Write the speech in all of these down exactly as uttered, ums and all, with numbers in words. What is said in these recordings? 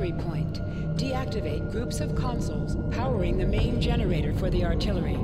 artillery point. Deactivate groups of consoles powering the main generator for the artillery.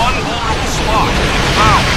one vulnerable spot. Wow.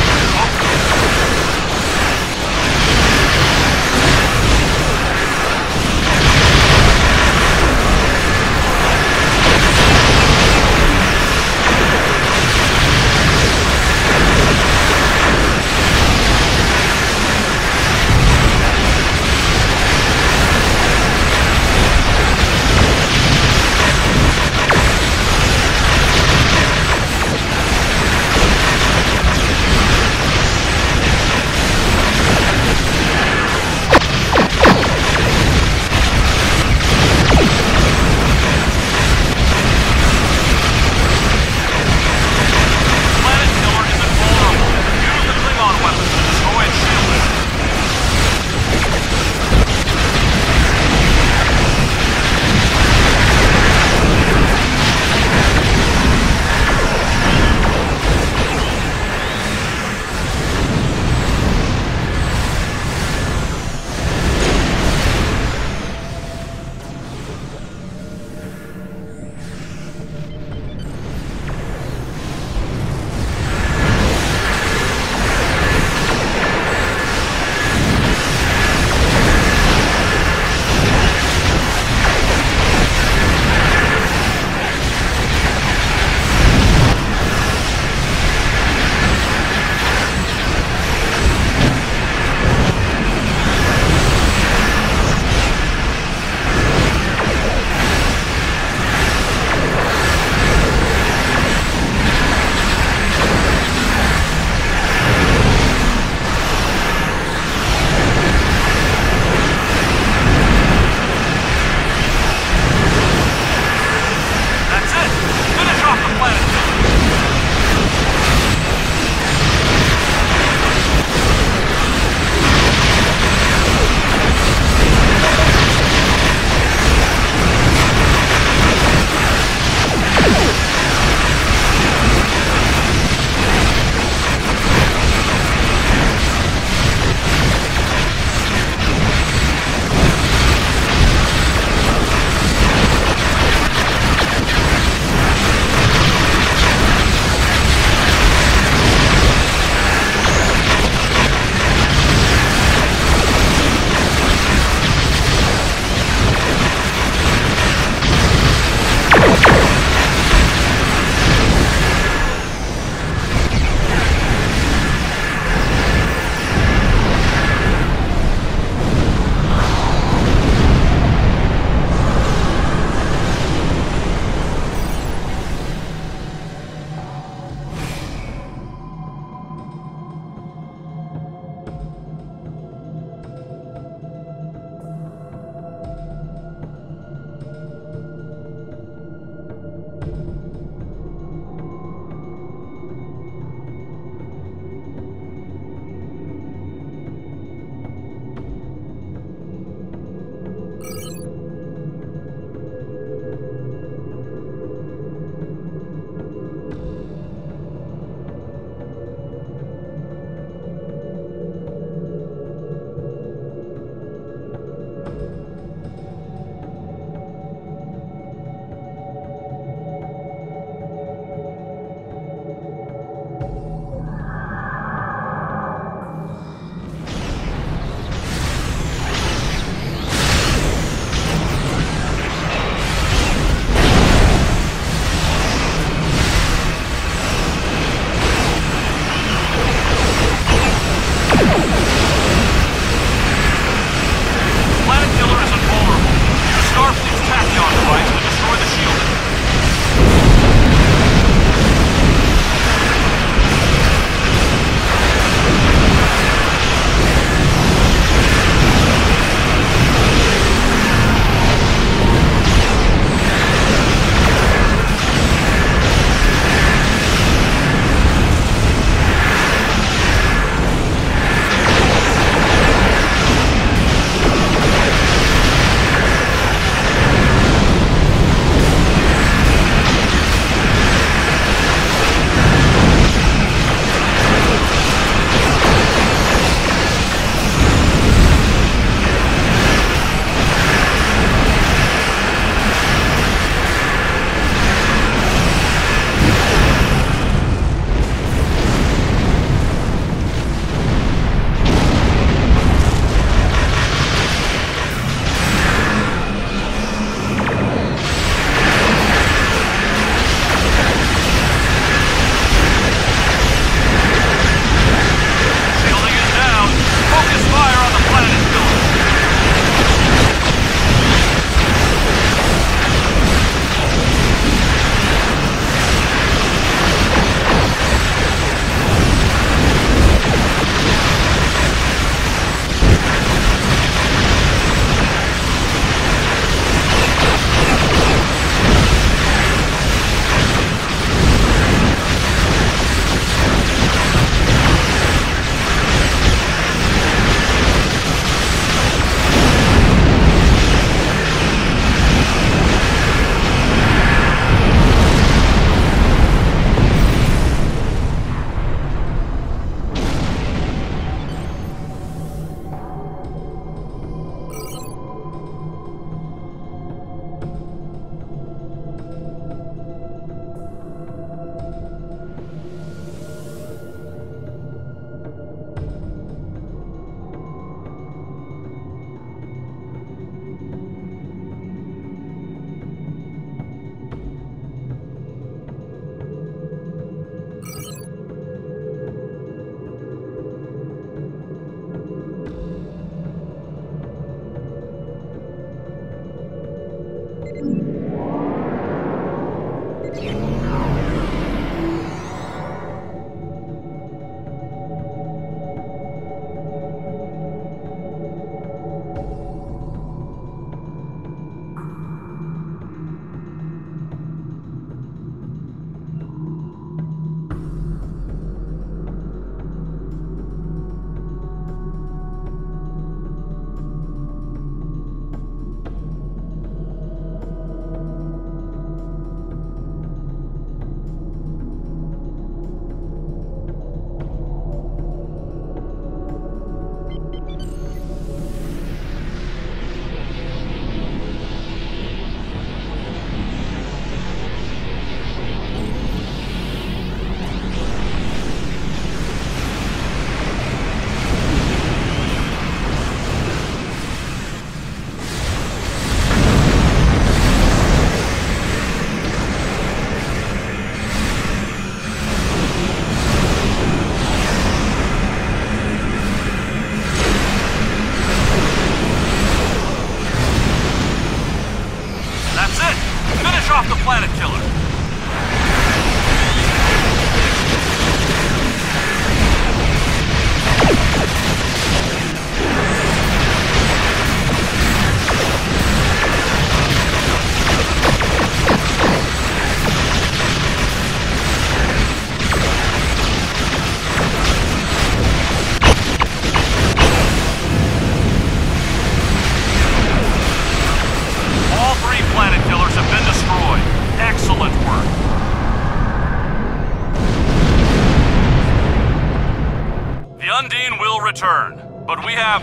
return, but we have...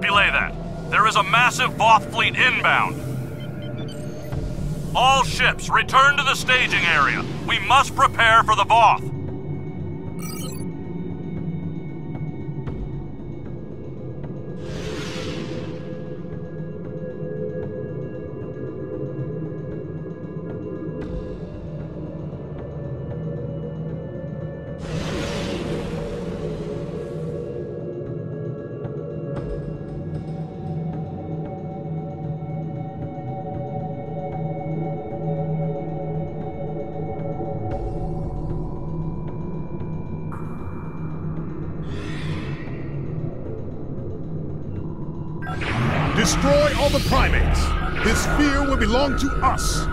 Belay that. There is a massive Voth fleet inbound. All ships, return to the staging area. We must prepare for the Voth. Destroy all the primates. This sphere will belong to us.